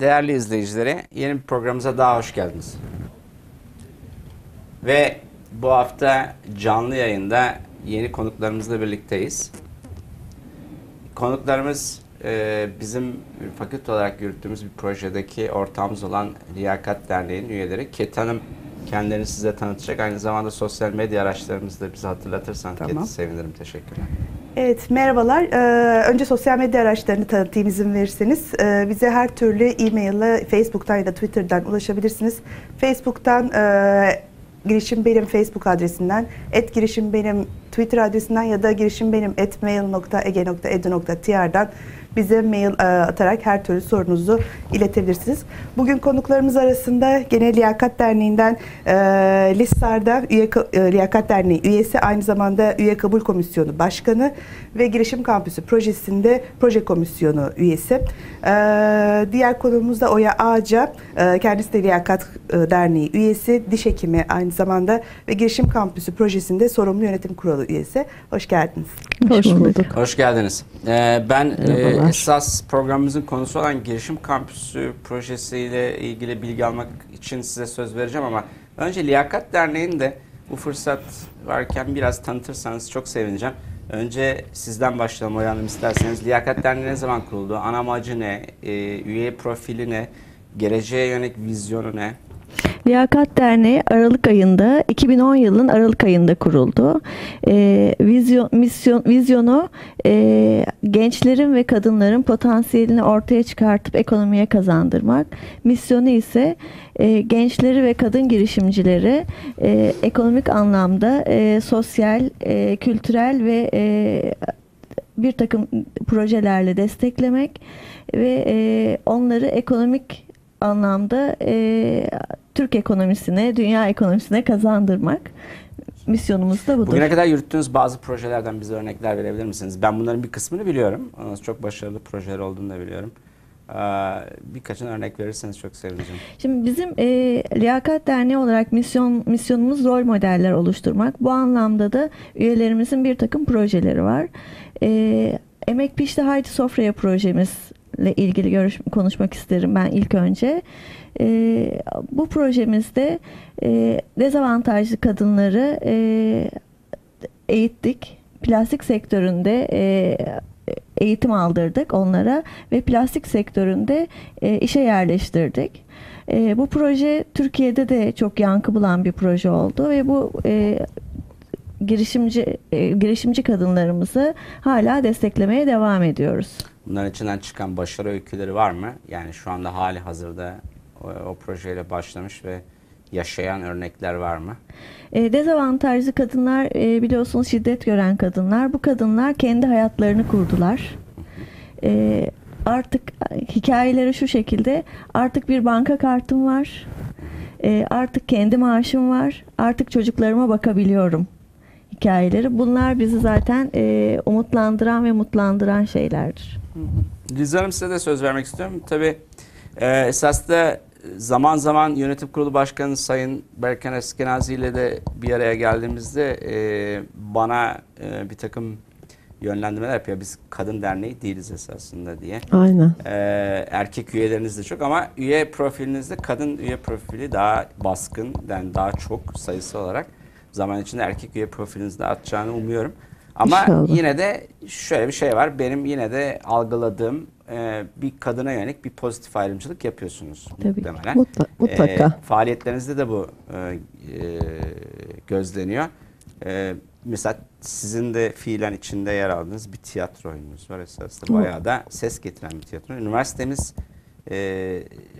Değerli izleyicilere, yeni bir programımıza daha hoş geldiniz. Ve bu hafta canlı yayında yeni konuklarımızla birlikteyiz. Konuklarımız bizim fakülte olarak yürüttüğümüz bir projedeki ortağımız olan Liyakat Derneği'nin üyeleri. Ket Hanım kendilerini size tanıtacak. Aynı zamanda sosyal medya araçlarımızı da bize hatırlatırsan tamam. Ket, sevinirim. Teşekkürler. Evet, merhabalar. Önce sosyal medya araçlarını tanıtayım izin verirseniz. Bize her türlü e-mail'la Facebook'tan ya da Twitter'dan ulaşabilirsiniz. Facebook'tan Girişim Benim Facebook adresinden, @girişimbenim Twitter adresinden ya da girişimbenim@mail.ege.edu.tr'dan bize mail atarak her türlü sorunuzu iletebilirsiniz. Bugün konuklarımız arasında gene Liyakat Derneği'nden Liz Sarda, Liyakat Derneği üyesi, aynı zamanda Üye Kabul Komisyonu Başkanı ve Girişim Kampüsü projesinde Proje Komisyonu üyesi. Diğer konuğumuz da Oya Ağca, kendisi de Liyakat Derneği üyesi, diş hekimi aynı zamanda ve Girişim Kampüsü projesinde Sorumlu Yönetim Kurulu üyesi. Hoş geldiniz. Hoş bulduk. Hoş geldiniz. Esas programımızın konusu olan Girişim Kampüsü projesiyle ilgili bilgi almak için size söz vereceğim ama önce Liyakat Derneği'ni de bu fırsat varken biraz tanıtırsanız çok sevineceğim. Önce sizden başlayalım Oya Hanım isterseniz. Liyakat Derneği ne zaman kuruldu? Ana amacı ne? Üye profili ne? Geleceğe yönelik vizyonu ne? Liyakat Derneği Aralık ayında, 2010 yılının Aralık ayında kuruldu. Vizyonu gençlerin ve kadınların potansiyelini ortaya çıkartıp ekonomiye kazandırmak. Misyonu ise gençleri ve kadın girişimcileri ekonomik anlamda sosyal, kültürel ve bir takım projelerle desteklemek ve onları ekonomik anlamda Türk ekonomisine, dünya ekonomisine kazandırmak misyonumuz da budur. Bugüne kadar yürüttüğünüz bazı projelerden bize örnekler verebilir misiniz? Ben bunların bir kısmını biliyorum. Çok başarılı projeler olduğunu da biliyorum. Birkaçın örnek verirseniz çok sevineceğim. Şimdi bizim Liyakat Derneği olarak misyonumuz rol modeller oluşturmak. Bu anlamda da üyelerimizin bir takım projeleri var. Emek Pişti Haydi Sofraya projemizle ilgili konuşmak isterim ben ilk önce. Bu projemizde dezavantajlı kadınları eğittik. Plastik sektöründe eğitim aldırdık onlara ve plastik sektöründe işe yerleştirdik. Bu proje Türkiye'de de çok yankı bulan bir proje oldu ve bu girişimci kadınlarımızı hala desteklemeye devam ediyoruz. Bunların içinden çıkan başarı öyküleri var mı? Yani şu anda hali hazırda o projeyle başlamış ve yaşayan örnekler var mı? Dezavantajlı kadınlar, biliyorsunuz şiddet gören kadınlar. Bu kadınlar kendi hayatlarını kurdular. Artık hikayeleri şu şekilde: artık bir banka kartım var, artık kendi maaşım var, artık çocuklarıma bakabiliyorum hikayeleri. Bunlar bizi zaten umutlandıran ve mutlandıran şeylerdir. Liz Hanım, size de söz vermek istiyorum. Tabii esasında zaman zaman Yönetim Kurulu Başkanı Sayın Berken Eskenazi ile de bir araya geldiğimizde bana bir takım yönlendirmeler yapıyor. Biz kadın derneği değiliz esasında diye. Aynen. Erkek üyeleriniz de çok ama üye profilinizde kadın üye profili daha baskın, yani daha çok sayısı olarak zaman içinde erkek üye profilinizde artacağını umuyorum. Ama İnşallah. Yine de şöyle bir şey var. Benim yine de algıladığım bir kadına yönelik bir pozitif ayrımcılık yapıyorsunuz. Tabii muhtemelen. Mutlaka. Faaliyetlerinizde de bu gözleniyor. Mesela sizin de fiilen içinde yer aldığınız bir tiyatro oyununuz var esasında. Bayağı da ses getiren bir tiyatro. Üniversitemiz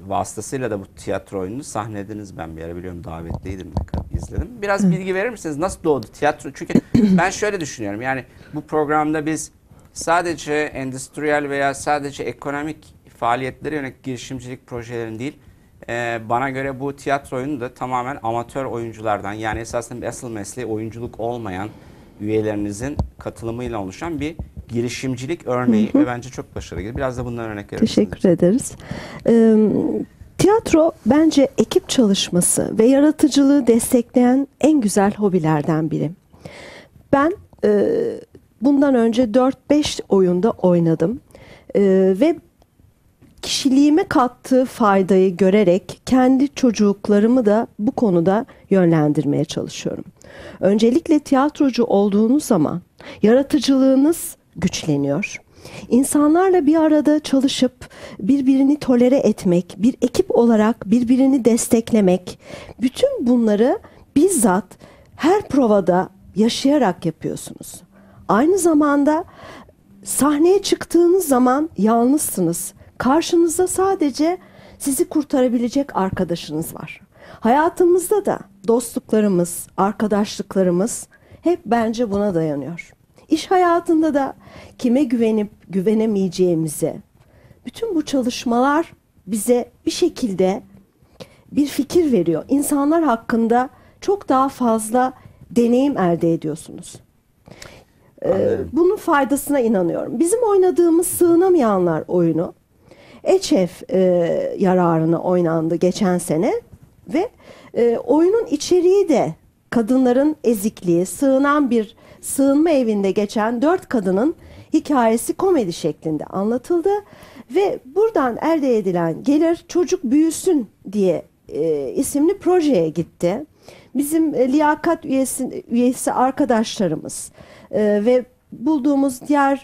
vasıtasıyla da bu tiyatro oyununu sahnelediniz. Ben bir ara biliyorum, davetliydim, izledim. Biraz bilgi verir misiniz? Nasıl doğdu tiyatro? Çünkü ben şöyle düşünüyorum. Yani bu programda biz sadece endüstriyel veya sadece ekonomik faaliyetlere yönelik girişimcilik projelerini değil, bana göre bu tiyatro oyunu da tamamen amatör oyunculardan, yani esasında asıl mesleği oyunculuk olmayan üyelerinizin katılımıyla oluşan bir girişimcilik örneği ve bence çok başarılı. Biraz da bundan örnek verirsiniz. Teşekkür ederiz. Tiyatro bence ekip çalışması ve yaratıcılığı destekleyen en güzel hobilerden biri. Ben bundan önce 4-5 oyunda oynadım ve kişiliğime kattığı faydayı görerek kendi çocuklarımı da bu konuda yönlendirmeye çalışıyorum. Öncelikle tiyatrocu olduğunuz zaman yaratıcılığınız güçleniyor. İnsanlarla bir arada çalışıp birbirini tolere etmek, bir ekip olarak birbirini desteklemek, bütün bunları bizzat her provada yaşayarak yapıyorsunuz. Aynı zamanda sahneye çıktığınız zaman yalnızsınız. Karşınızda sadece sizi kurtarabilecek arkadaşınız var. Hayatımızda da dostluklarımız, arkadaşlıklarımız hep bence buna dayanıyor. İş hayatında da kime güvenip güvenemeyeceğimize, bütün bu çalışmalar bize bir şekilde bir fikir veriyor. İnsanlar hakkında çok daha fazla deneyim elde ediyorsunuz. Bunun faydasına inanıyorum. Bizim oynadığımız Sığınamayanlar oyunu ÇEF yararına oynandı geçen sene ve oyunun içeriği de kadınların ezikliği, sığınma evinde geçen 4 kadının hikayesi komedi şeklinde anlatıldı ve buradan elde edilen gelir Çocuk Büyüsün diye isimli projeye gitti. Bizim liyakat üyesi arkadaşlarımız ve bulduğumuz diğer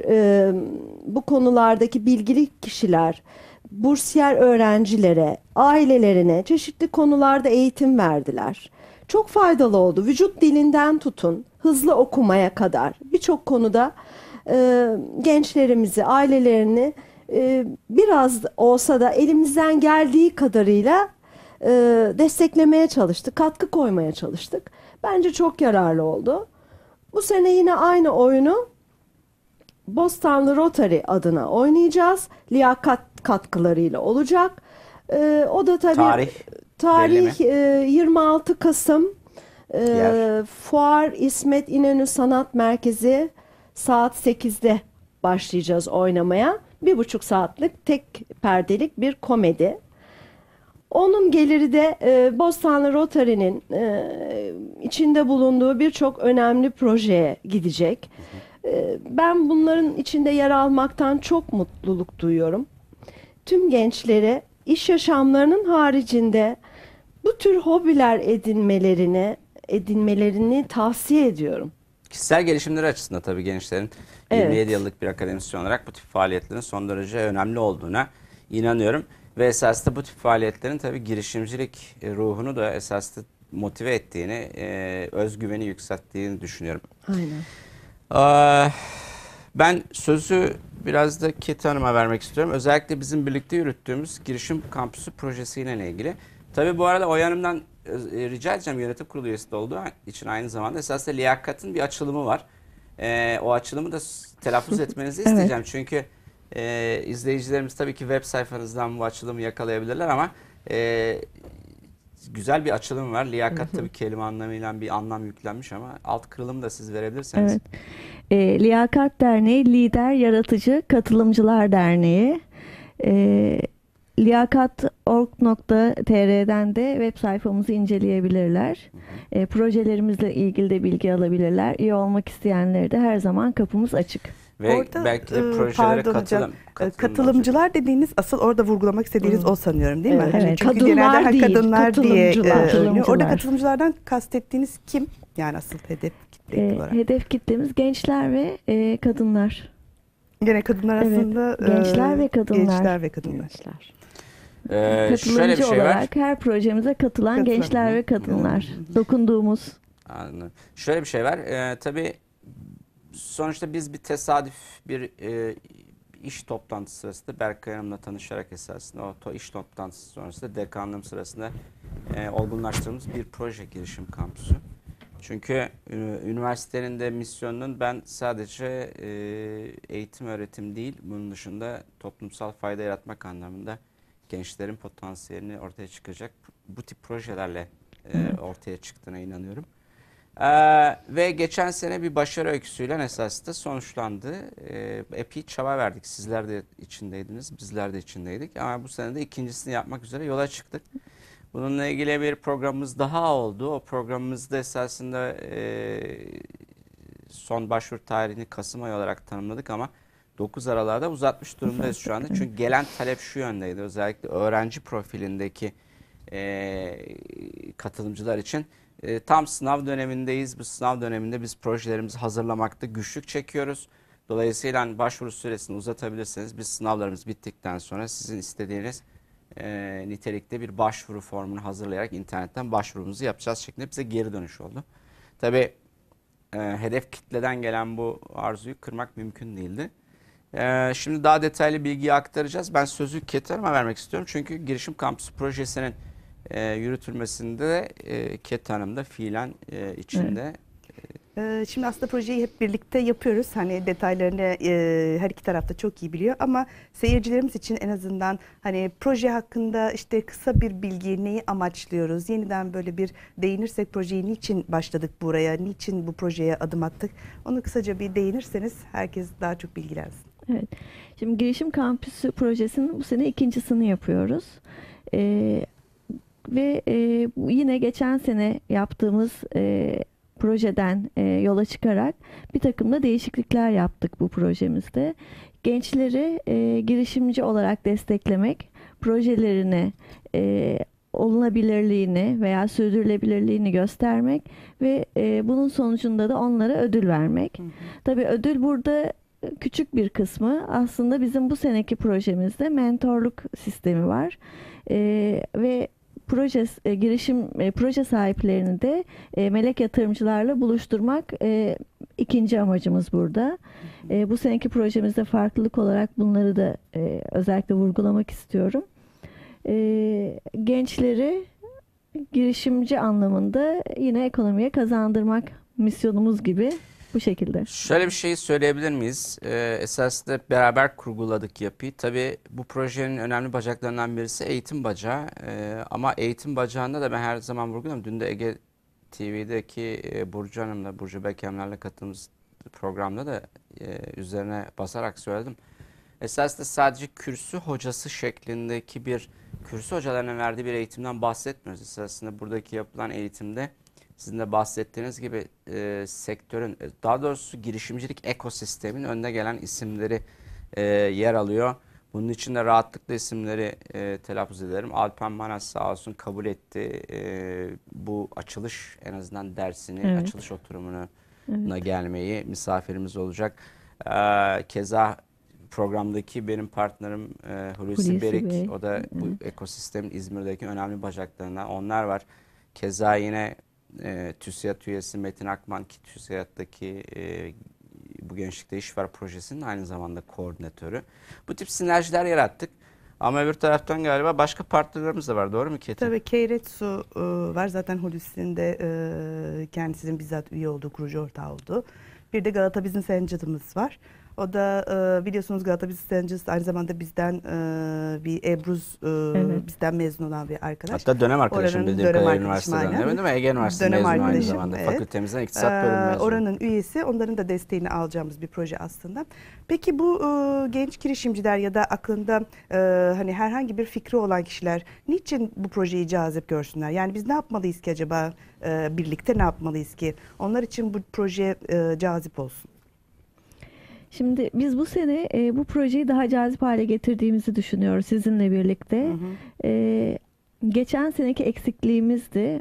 bu konulardaki bilgili kişiler, bursiyer öğrencilere, ailelerine çeşitli konularda eğitim verdiler. Çok faydalı oldu. Vücut dilinden tutun, hızlı okumaya kadar birçok konuda gençlerimizi, ailelerini biraz olsa da elimizden geldiği kadarıyla desteklemeye çalıştık, katkı koymaya çalıştık. Bence çok yararlı oldu. Bu sene yine aynı oyunu Bostanlı Rotary adına oynayacağız. Liyakat katkılarıyla olacak. O da tabii tarih 26 Kasım Fuar İsmet İnönü Sanat Merkezi saat 8'de başlayacağız oynamaya. 1,5 saatlik tek perdelik bir komedi. Onun geliri de Bostanlı Rotary'nin içinde bulunduğu birçok önemli projeye gidecek. Ben bunların içinde yer almaktan çok mutluluk duyuyorum. Tüm gençlere iş yaşamlarının haricinde bu tür hobiler edinmelerini tavsiye ediyorum. Kişisel gelişimleri açısından tabii gençlerin 27 yıllık bir akademisyen olarak bu tip faaliyetlerin son derece önemli olduğuna inanıyorum. Ve esasında bu tip faaliyetlerin tabii girişimcilik ruhunu da esasında motive ettiğini, özgüveni yükselttiğini düşünüyorum. Aynen. Ben sözü biraz da Keti Hanım'a vermek istiyorum. Özellikle bizim birlikte yürüttüğümüz Girişim Kampüsü projesiyle ilgili. Tabii bu arada Oya Hanım'dan rica edeceğim, yönetim kurulu üyesi de olduğu için aynı zamanda esasında liyakatın bir açılımı var. O açılımı da telaffuz etmenizi isteyeceğim. Evet. Çünkü izleyicilerimiz tabii ki web sayfanızdan bu açılımı yakalayabilirler ama güzel bir açılım var. Liyakat tabii kelime anlamıyla bir anlam yüklenmiş ama alt kırılımı da siz verebilirseniz. Evet. Liyakat Derneği Lider Yaratıcı Katılımcılar Derneği. Liyakat.org.tr'den de web sayfamızı inceleyebilirler. Projelerimizle ilgili de bilgi alabilirler. İyi olmak isteyenlere de her zaman kapımız açık. Ve orada, belki de projelere katılımcılar dediğiniz, asıl orada vurgulamak istediğiniz o sanıyorum, değil mi? Evet. Çünkü kadınlar genelde değil, kadınlar diye. Orada katılımcılardan kastettiğiniz kim? Yani asıl hedef kitle olarak. Hedef kitlemiz gençler ve kadınlar. Gene kadınlar aslında. Evet, gençler ve kadınlar. Gençler ve kadınlar. Gençler. Şöyle bir şey olarak var. Her projemize katılan gençler ve kadınlar. Dokunduğumuz. Anladım. Şöyle bir şey var. Tabii sonuçta biz bir tesadüf bir iş toplantısı sırasında Berken Hanım'la tanışarak esasında o iş toplantısı sonrasında dekanlığım sırasında olgunlaştırdığımız bir proje Girişim Kampüsü. Çünkü üniversitenin de misyonunun ben sadece eğitim öğretim değil, bunun dışında toplumsal fayda yaratmak anlamında gençlerin potansiyelini ortaya çıkacak bu tip projelerle ortaya çıktığına inanıyorum. Ve geçen sene bir başarı öyküsüyle esasında sonuçlandı. Epey çaba verdik. Sizler de içindeydiniz, bizler de içindeydik. Ama bu sene de ikincisini yapmak üzere yola çıktık. Bununla ilgili bir programımız daha oldu. O programımızda esasında son başvuru tarihini Kasım ayı olarak tanımladık ama 9 Aralık'a uzatmış durumdayız şu anda. Çünkü gelen talep şu yöndeydi. Özellikle öğrenci profilindeki katılımcılar için. Tam sınav dönemindeyiz. Bu sınav döneminde biz projelerimizi hazırlamakta güçlük çekiyoruz. Dolayısıyla hani başvuru süresini uzatabilirsiniz. Biz sınavlarımız bittikten sonra sizin istediğiniz nitelikte bir başvuru formunu hazırlayarak internetten başvurumuzu yapacağız şeklinde bize geri dönüş oldu. Tabii hedef kitleden gelen bu arzuyu kırmak mümkün değildi. Şimdi daha detaylı bilgiyi aktaracağız. Ben sözü Keter'e vermek istiyorum. Çünkü Girişim Kampüsü projesinin yürütülmesinde Keter Hanım da fiilen içinde. Evet. Şimdi aslında projeyi hep birlikte yapıyoruz. Hani detaylarını her iki tarafta çok iyi biliyor ama seyircilerimiz için en azından hani proje hakkında işte kısa bir bilgi, neyi amaçlıyoruz? Yeniden böyle bir değinirsek projeyi niçin başladık buraya, niçin bu projeye adım attık? Onu kısaca bir değinirseniz herkes daha çok bilgilensin. Evet. Şimdi Girişim Kampüsü projesinin bu sene ikincisini yapıyoruz. Ve yine geçen sene yaptığımız projeden yola çıkarak bir takım da değişiklikler yaptık bu projemizde. Gençleri girişimci olarak desteklemek, projelerini, olunabilirliğini veya sürdürülebilirliğini göstermek ve bunun sonucunda da onlara ödül vermek. Hı hı. Tabii ödül burada küçük bir kısmı. Aslında bizim bu seneki projemizde mentorluk sistemi var ve proje sahiplerini de melek yatırımcılarla buluşturmak ikinci amacımız burada. Bu seneki projemizde farklılık olarak bunları da özellikle vurgulamak istiyorum. Gençleri girişimci anlamında yine ekonomiye kazandırmak misyonumuz gibi bu şekilde. Şöyle bir şey söyleyebilir miyiz? Esasında beraber kurguladık yapıyı. Tabii bu projenin önemli bacaklarından birisi eğitim bacağı. Ama eğitim bacağında da ben her zaman vurguluyorum. Dün de Ege TV'deki Burcu Hanım'la, Burcu Bekemler'le katıldığımız programda da üzerine basarak söyledim. Esasında sadece kürsü hocası şeklindeki bir, kürsü hocalarına verdiği bir eğitimden bahsetmiyoruz. Esasında buradaki yapılan eğitimde sizin de bahsettiğiniz gibi sektörün, daha doğrusu girişimcilik ekosistemin önde gelen isimleri yer alıyor. Bunun için de rahatlıkla isimleri telaffuz ederim. Alper Manas sağ olsun kabul etti bu açılış, en azından dersini, evet, açılış oturumuna, evet, gelmeyi, misafirimiz olacak. Keza programdaki benim partnerim Hulusi Berik, o da, evet, bu ekosistemin İzmir'deki önemli bacaklarından onlar var. Keza yine TÜSİAD üyesi Metin Akman, ki TÜSİAD'daki bu gençlikte iş var projesinin aynı zamanda koordinatörü. Bu tip sinerjiler yarattık. Ama öbür taraftan galiba başka partnerlerimiz de var. Doğru mu Ketin? Tabii Keiretsu var. Zaten Hulusi'nin de kendisinin bizzat üye olduğu, kurucu ortağı olduğu. Bir de Galata Bizim Senecadımız var. O da biliyorsunuz Galata Bizim Senecadımız aynı zamanda bizden bir Ebruz, evet, bizden mezun olan bir arkadaş. Hatta dönem arkadaşım dediğim kadar üniversiteden, değil mi? Ege Üniversitesi mezun aynı zamanda. Evet. Fakültemizden iktisat bölümü mezun. Oranın üyesi, onların da desteğini alacağımız bir proje aslında. Peki bu genç girişimciler ya da aklında hani herhangi bir fikri olan kişiler niçin bu projeyi cazip görsünler? Yani biz ne yapmalıyız ki acaba? Birlikte ne yapmalıyız ki onlar için bu proje cazip olsun? Şimdi biz bu sene bu projeyi daha cazip hale getirdiğimizi düşünüyoruz sizinle birlikte. Hı hı. Geçen seneki eksikliğimizdi.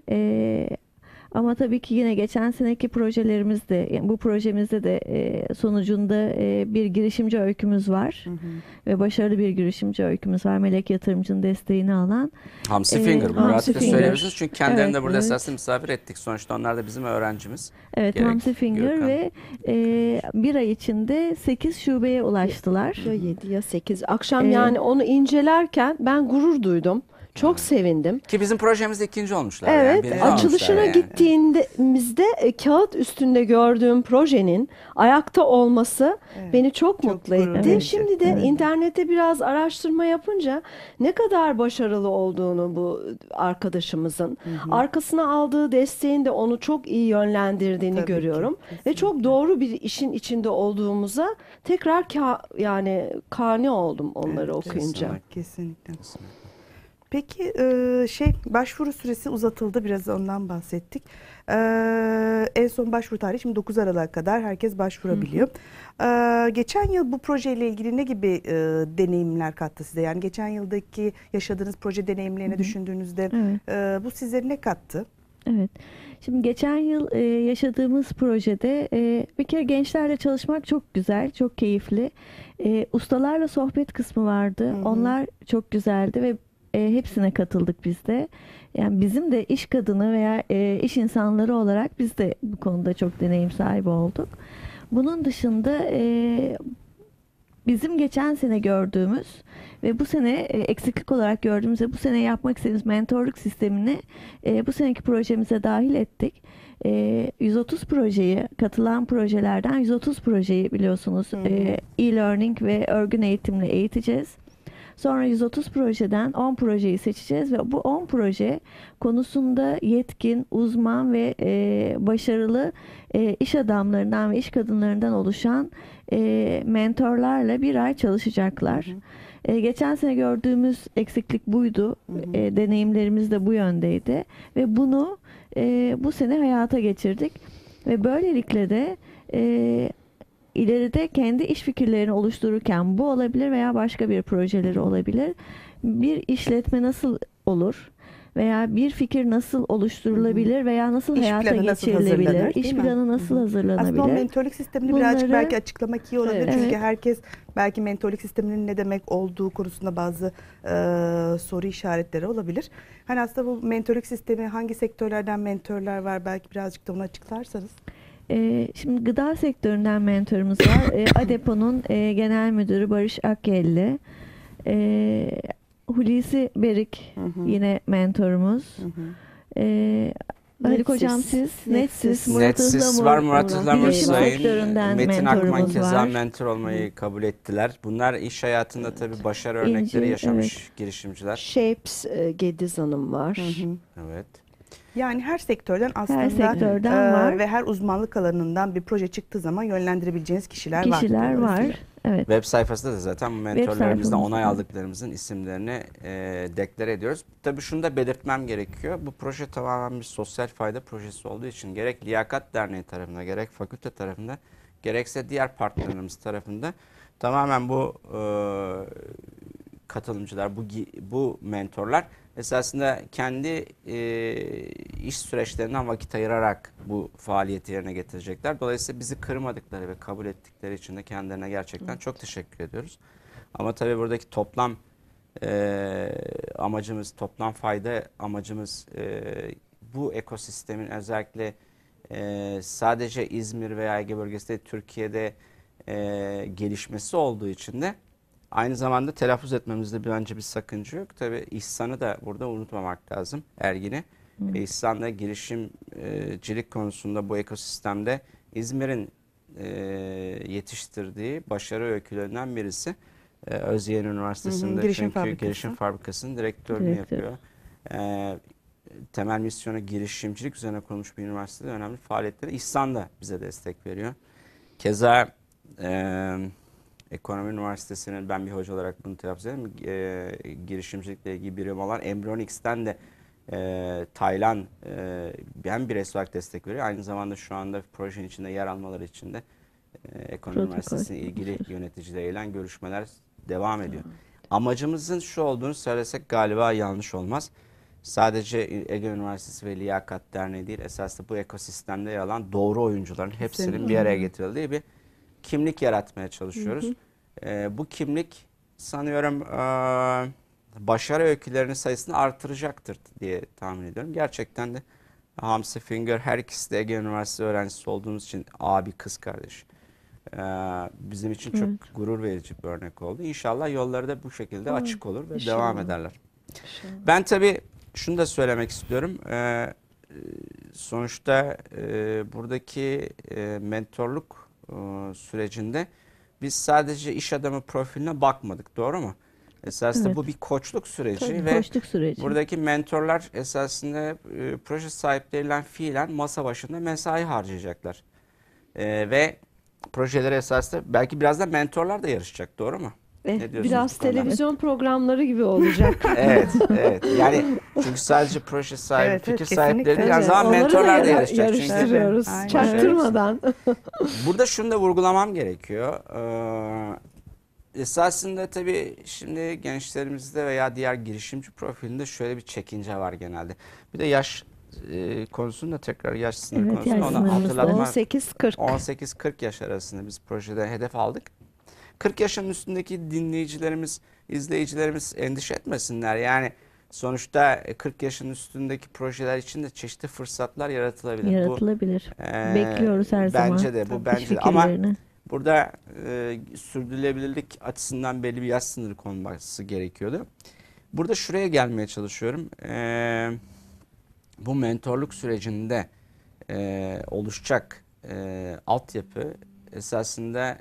Ama tabii ki yine geçen seneki projelerimizde, yani bu projemizde de sonucunda bir girişimci öykümüz var. Hı hı. Ve başarılı bir girişimci öykümüz var. Melek Yatırımcı'nın desteğini alan. Hamsi Finger. Bu rahatlıkla söyleyebilirsiniz. Çünkü kendilerini, evet, de burada, evet, esasında misafir ettik. Sonuçta onlar da bizim öğrencimiz. Evet, gerek Hamsi Finger Gürkan. Ve bir ay içinde 8 şubeye ulaştılar. Ya 7 ya 8. Akşam yani onu incelerken ben gurur duydum. Çok sevindim. Ki bizim projemizde ikinci olmuşlar. Evet. Yani, açılışına olmuşlar gittiğimizde kağıt üstünde gördüğüm projenin ayakta olması, evet, beni çok mutlu etti. Evet. Şimdi de, evet, internette biraz araştırma yapınca ne kadar başarılı olduğunu bu arkadaşımızın, hı hı, arkasına aldığı desteğin de onu çok iyi yönlendirdiğini, tabii, görüyorum. Kesinlikle. Ve çok doğru bir işin içinde olduğumuza tekrar yani kâne oldum onları, evet, okuyunca. Kesinlikle. Kesinlikle. Peki başvuru süresi uzatıldı, biraz ondan bahsettik. En son başvuru tarihi şimdi 9 Aralık'a kadar herkes başvurabiliyor. Geçen yıl bu projeyle ilgili ne gibi deneyimler kattı size? Yani geçen yıldaki yaşadığınız proje deneyimlerini düşündüğünüzde bu size ne kattı? Evet. Şimdi geçen yıl yaşadığımız projede bir kere gençlerle çalışmak çok güzel, çok keyifli. Ustalarla sohbet kısmı vardı. Onlar çok güzeldi ve hepsine katıldık biz de. Yani bizim de iş kadını veya iş insanları olarak biz de bu konuda çok deneyim sahibi olduk. Bunun dışında bizim geçen sene gördüğümüz ve bu sene eksiklik olarak gördüğümüz ve bu sene yapmak istediğimiz mentorluk sistemini bu seneki projemize dahil ettik. 130 projeyi, katılan projelerden 130 projeyi biliyorsunuz e-learning ve örgün eğitimle eğiteceğiz. Sonra 130 projeden 10 projeyi seçeceğiz ve bu 10 proje konusunda yetkin, uzman ve başarılı iş adamlarından ve iş kadınlarından oluşan mentorlarla bir ay çalışacaklar. Geçen sene gördüğümüz eksiklik buydu. Deneyimlerimiz de bu yöndeydi. Ve bunu bu sene hayata geçirdik. Ve böylelikle de ileride kendi iş fikirlerini oluştururken, bu olabilir veya başka bir projeleri olabilir, bir işletme nasıl olur veya bir fikir nasıl oluşturulabilir veya nasıl hayata geçirilebilir, iş planı nasıl hazırlanabilir. Aslında mentorluk sistemini birazcık belki açıklamak iyi olabilir. Çünkü herkes belki mentorluk sisteminin ne demek olduğu konusunda bazı soru işaretleri olabilir. Hani aslında bu mentorluk sistemi, hangi sektörlerden mentorlar var, belki birazcık da onu açıklarsanız. Şimdi gıda sektöründen mentorumuz var. Adepo'nun genel müdürü Barış Akgeli, Hulusi Berik yine mentorumuz. Haluk Hocam siz, Netsiz var, Murat Hızlamur'un Metin Akman keza mentor olmayı kabul ettiler. Bunlar iş hayatında tabii başarı örnekleri yaşamış girişimciler. Shapes Gediz Hanım var. Evet. Yani her sektörden aslında var ve her uzmanlık alanından bir proje çıktığı zaman yönlendirebileceğiniz kişiler var. Evet. Web sayfasında da zaten mentorlarımızdan onay aldıklarımızın isimlerini deklare ediyoruz. Tabii şunu da belirtmem gerekiyor. Bu proje tamamen bir sosyal fayda projesi olduğu için gerek Liyakat Derneği tarafında, gerek fakülte tarafında, gerekse diğer partnerlerimiz tarafında tamamen bu katılımcılar, bu mentorlar esasında kendi iş süreçlerinden vakit ayırarak bu faaliyeti yerine getirecekler. Dolayısıyla bizi kırmadıkları ve kabul ettikleri için de kendilerine gerçekten çok teşekkür ediyoruz. Ama tabii buradaki toplam amacımız, toplam fayda amacımız bu ekosistemin özellikle sadece İzmir veya Ege bölgesinde, Türkiye'de gelişmesi olduğu için de aynı zamanda telaffuz etmemizde bence bir sakınca yok. Tabii İhsan'ı da burada unutmamak lazım, Ergin'i. İhsan da girişimcilik konusunda bu ekosistemde İzmir'in yetiştirdiği başarı öykülerinden birisi. Özyeğin Üniversitesi'nde Girişim Fabrikası'nın direktörünü yapıyor. Temel misyonu girişimcilik üzerine kurulmuş bir üniversitede önemli faaliyetleri İhsan da bize destek veriyor. Keza Ekonomi Üniversitesi'nin, ben bir hoca olarak bunu telaffuz ederim, girişimcilikle ilgili birim olan Embryonix'ten de Taylan hem bireysel olarak destek veriyor. Aynı zamanda şu anda projenin içinde yer almaları için de Ekonomi Üniversitesi'nin ilgili yöneticileriyle görüşmeler devam ediyor. Amacımızın şu olduğunu söylesek galiba yanlış olmaz. Sadece Ege Üniversitesi ve Liyakat Derneği değil, esasında bu ekosistemde yer alan doğru oyuncuların hepsinin bir araya getirildiği bir kimlik yaratmaya çalışıyoruz. Bu kimlik sanıyorum başarı öykülerinin sayısını artıracaktır diye tahmin ediyorum. Gerçekten de Hamsi Finger, her ikisi de Ege Üniversitesi öğrencisi olduğumuz için abi kız kardeş. Bizim için çok gurur verici bir örnek oldu. İnşallah yolları da bu şekilde açık olur ve devam ederler. Ben tabii şunu da söylemek istiyorum. Sonuçta buradaki mentorluk sürecinde biz sadece iş adamı profiline bakmadık, doğru mu? Esasında bu bir koçluk süreci. Tabii, ve koçluk süreci. Buradaki mentorlar esasında proje sahipleriyle fiilen masa başında mesai harcayacaklar. Ve projeleri esasında belki birazdan mentorlar da yarışacak, doğru mu? Biraz televizyon programları gibi olacak. Evet, evet. Yani çünkü sadece proje sahibi, evet, fikir sahipleri değil, her zaman mentorlar da yarıştırıyoruz. Çünkü çaktırmadan. Burada şunu da vurgulamam gerekiyor. Esasında tabii şimdi gençlerimizde veya diğer girişimci profilinde şöyle bir çekince var genelde. Bir de yaş konusunda, tekrar yaş sınırı, evet, konusunda onu hatırlatma. 18-40. 18-40 yaş arasında biz projeden hedef aldık. 40 yaşın üstündeki dinleyicilerimiz, izleyicilerimiz endişe etmesinler. Yani sonuçta 40 yaşın üstündeki projeler için de çeşitli fırsatlar yaratılabilir. Yaratılabilir. Bu, bekliyoruz her zaman. Bence de bu, bence de. Ama burada sürdürülebilirlik açısından belli bir yaş sınırı konması gerekiyordu. Burada şuraya gelmeye çalışıyorum. Bu mentorluk sürecinde oluşacak altyapı esasında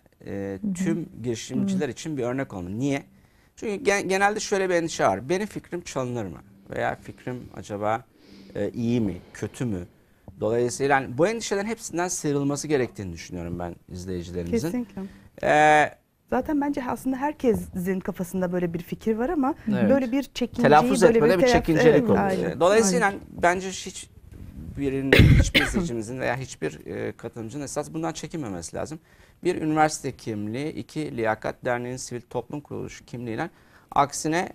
tüm girişimciler için bir örnek olmalı. Niye? Çünkü genelde şöyle bir endişe var. Benim fikrim çalınır mı? Veya fikrim acaba iyi mi? Kötü mü? Dolayısıyla yani bu endişelerin hepsinden sıyrılması gerektiğini düşünüyorum ben izleyicilerimizin. Kesinlikle. Zaten bence aslında herkesin kafasında böyle bir fikir var ama evet, böyle bir çekinceyi, telaffuz böyle etmede bir çekincelik oluyor. Aynen. Dolayısıyla aynen, bence hiçbir seçimimizin veya hiçbir katılımcının esas bundan çekinmemesi lazım. Bir üniversite kimliği, iki Liyakat Derneği'nin sivil toplum kuruluşu kimliğiyle, aksine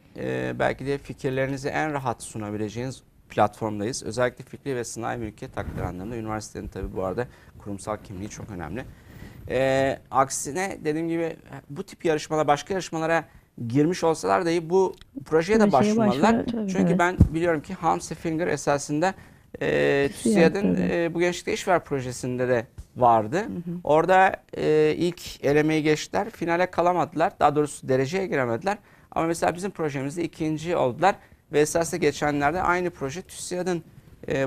belki de fikirlerinizi en rahat sunabileceğiniz platformdayız. Özellikle fikri ve sınai mülkiyet hakları anlamında üniversitenin tabii bu arada kurumsal kimliği çok önemli. Aksine dediğim gibi bu tip yarışmalara, başka yarışmalara girmiş olsalar dahi bu projeye de başvurmalılar. Çünkü evet, ben biliyorum ki Hamsi Finger esasında TÜSİAD'ın bu gençlikte iş ver projesinde de vardı. Hı hı. Orada ilk elemeyi geçtiler. Finale kalamadılar. Daha doğrusu dereceye giremediler. Ama mesela bizim projemizde ikinci oldular. Ve esasında geçenlerde aynı proje TÜSİAD'ın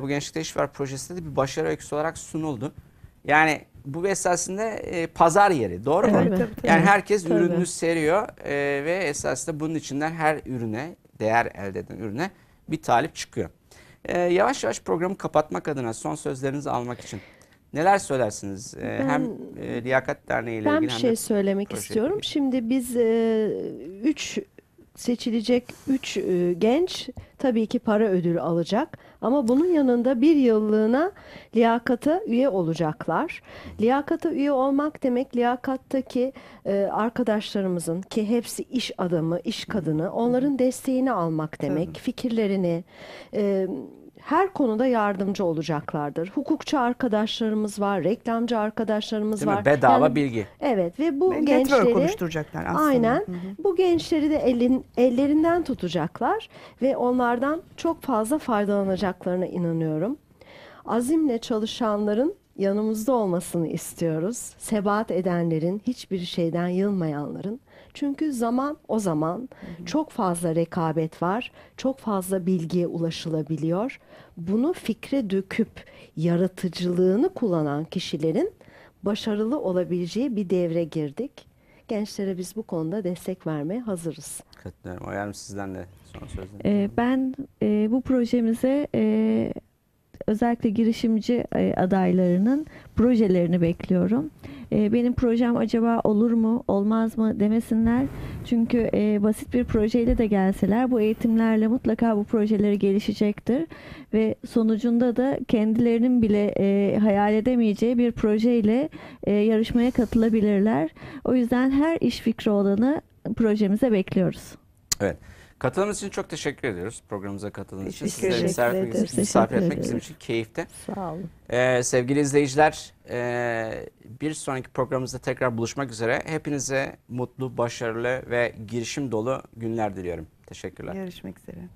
bu gençlikte iş ver projesinde de bir başarı öyküsü olarak sunuldu. Yani bu esasında pazar yeri. Doğru mu? Evet, yani herkes tabii ürününü seriyor ve esasında bunun içinden her ürüne, değer elde eden ürüne bir talip çıkıyor. Yavaş yavaş programı kapatmak adına son sözlerinizi almak için neler söylersiniz? Hem Liyakat Derneği ile ilgili hem de şey söylemek istiyorum. Şimdi biz seçilecek üç genç tabii ki para ödülü alacak. Ama bunun yanında bir yıllığına liyakata üye olacaklar. Liyakata üye olmak demek, liyakattaki arkadaşlarımızın, ki hepsi iş adamı, iş kadını, onların desteğini almak demek, evet, fikirlerini, her konuda yardımcı olacaklardır. Hukukçu arkadaşlarımız var, reklamcı arkadaşlarımız değil var. Bedava yani, bilgi. Evet ve bu gençleri konuşturacaklar aslında. Aynen. Hı hı. Bu gençleri de ellerinden tutacaklar ve onlardan çok fazla faydalanacaklarına inanıyorum. Azimle çalışanların yanımızda olmasını istiyoruz. Sebat edenlerin, hiçbir şeyden yılmayanların. Çünkü o zaman çok fazla rekabet var, çok fazla bilgiye ulaşılabiliyor. Bunu fikre döküp yaratıcılığını kullanan kişilerin başarılı olabileceği bir devre girdik. Gençlere biz bu konuda destek vermeye hazırız. Katılıyorum. Oya'm, sizden de son sözünü. Ben bu projemize özellikle girişimci adaylarının projelerini bekliyorum. Benim projem acaba olur mu, olmaz mı demesinler. Çünkü basit bir projeyle de gelseler bu eğitimlerle mutlaka bu projeleri gelişecektir. Ve sonucunda da kendilerinin bile hayal edemeyeceği bir projeyle yarışmaya katılabilirler. O yüzden her iş fikri olanı projemize bekliyoruz. Evet. Katılımınız için çok teşekkür ediyoruz. Programımıza katıldığınız için. Sizleri misafir etmek bizim için keyifti. Sağ olun. Sevgili izleyiciler, bir sonraki programımızda tekrar buluşmak üzere. Hepinize mutlu, başarılı ve girişim dolu günler diliyorum. Teşekkürler. Görüşmek üzere.